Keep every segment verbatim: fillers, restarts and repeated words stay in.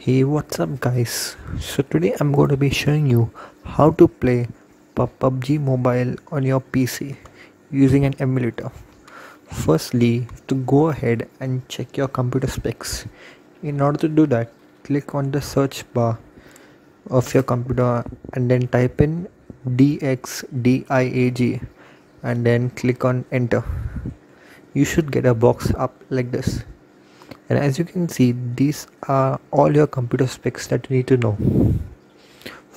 Hey, what's up guys? So today I'm going to be showing you how to play P U B G mobile on your P C using an emulator. Firstly, to go ahead and check your computer specs. In order to do that, click on the search bar of your computer and then type in D X D I A G and then click on enter. You should get a box up like this. And as you can see, these are all your computer specs that you need to know.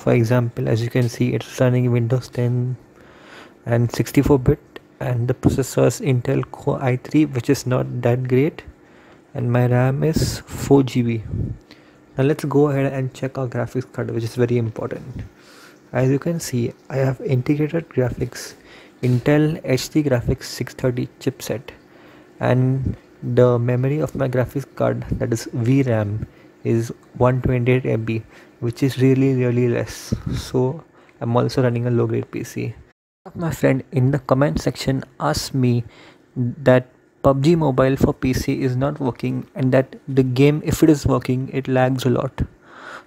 For example, as you can see, it's running Windows ten and sixty-four bit, and the processor is Intel Core i three, which is not that great, and my RAM is four G B. Now let's go ahead and check our graphics card, which is very important. As you can see, I have integrated graphics, Intel H D Graphics six thirty chipset, and the memory of my graphics card, that is V RAM, is one twenty-eight M B, which is really really less. So I'm also running a low grade P C. My friend in the comment section asked me that P U B G mobile for P C is not working and that the game, if it is working, it lags a lot.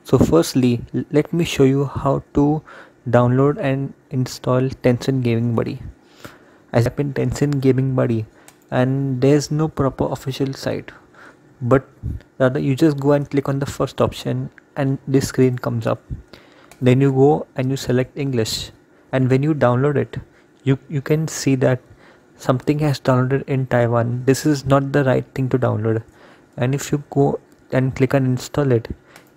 So firstly, let me show you how to download and install Tencent Gaming Buddy. As I've been Tencent Gaming Buddy, and there's no proper official site, but rather you just go and click on the first option and this screen comes up. Then you go and you select English, and when you download it, you you can see that something has downloaded in Taiwan. This is not the right thing to download, and if you go and click on install it,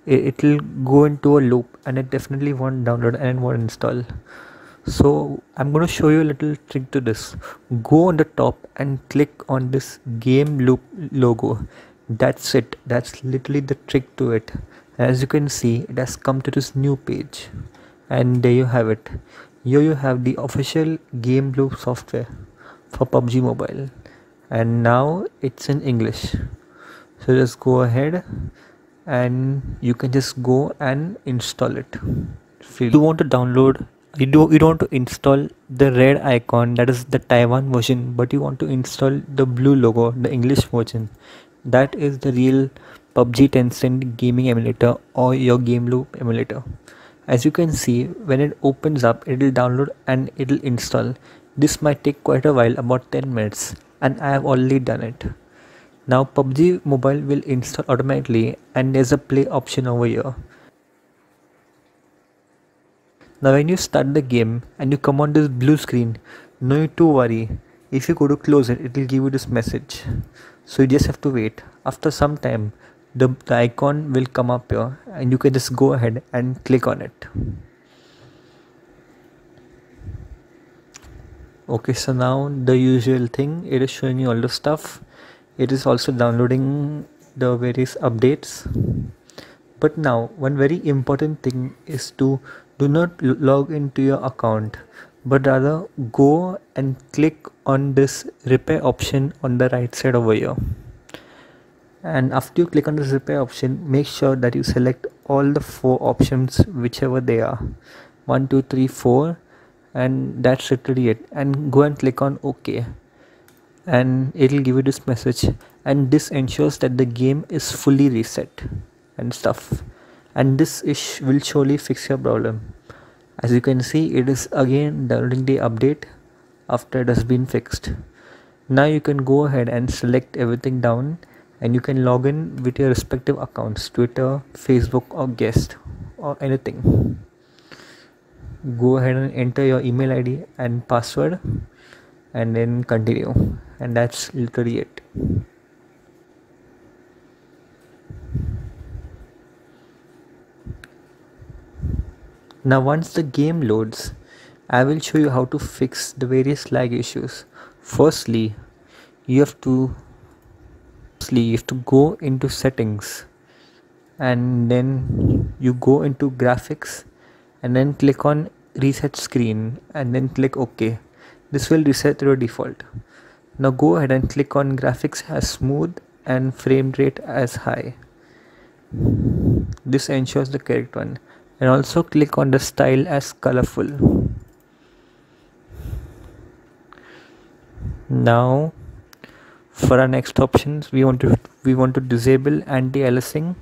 it will go into a loop and it definitely won't download and won't install. So I'm going to show you a little trick to this. Go on the top and click on this Game Loop logo. That's it. That's literally the trick to it. As you can see, it has come to this new page. And there you have it. Here you have the official Game Loop software for P U B G Mobile. And now it's in English. So just go ahead and you can just go and install it. If you want to download, You, do, you don't want to install the red icon, that is the Taiwan version, but you want to install the blue logo, the English version. That is the real P U B G Tencent Gaming emulator or your Game Loop emulator. As you can see, when it opens up, it will download and it will install. This might take quite a while, about ten minutes, and I have already done it. Now P U B G Mobile will install automatically and there is a play option over here. Now when you start the game and you come on this blue screen, no need to worry. If you go to close it, it will give you this message. So you just have to wait. After some time, the, the icon will come up here and you can just go ahead and click on it. Okay, so now the usual thing, it is showing you all the stuff. It is also downloading the various updates. But now one very important thing is to do not log into your account, but rather go and click on this repair option on the right side over here. And after you click on this repair option, make sure that you select all the four options, whichever they are, one, two, three, four, and that's literally it. And go and click on OK. And it'll give you this message. And this ensures that the game is fully reset and stuff, and this ish will surely fix your problem. As you can see, it is again downloading the update after it has been fixed. Now you can go ahead and select everything down and you can log in with your respective accounts, Twitter, Facebook or Guest or anything. Go ahead and enter your email I D and password and then continue, and that's literally it. Now once the game loads, I will show you how to fix the various lag issues. Firstly, you have to, firstly, you have to go into settings and then you go into graphics and then click on reset screen and then click OK. This will reset your default. Now go ahead and click on graphics as smooth and frame rate as high. This ensures the correct one. And also click on the style as colorful. Now for our next options, we want to we want to disable anti-aliasing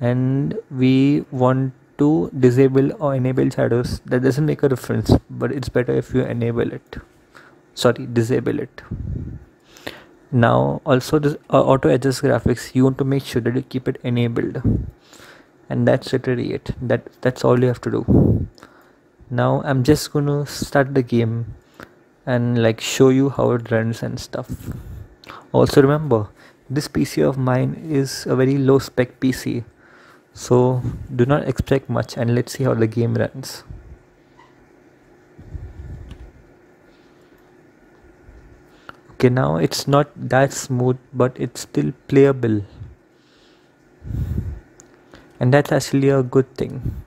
and we want to disable or enable shadows, that doesn't make a difference, but it's better if you enable it, sorry disable it. Now also this uh, auto adjust graphics, you want to make sure that you keep it enabled, and that's literally it. That that's all you have to do. Now I'm just gonna start the game and like show you how it runs and stuff. Also remember, this P C of mine is a very low spec P C, so do not expect much, and let's see how the game runs. Okay, now it's not that smooth, but it's still playable, and that's actually a good thing.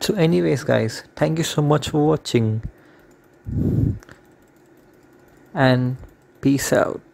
So anyways guys, thank you so much for watching, and peace out.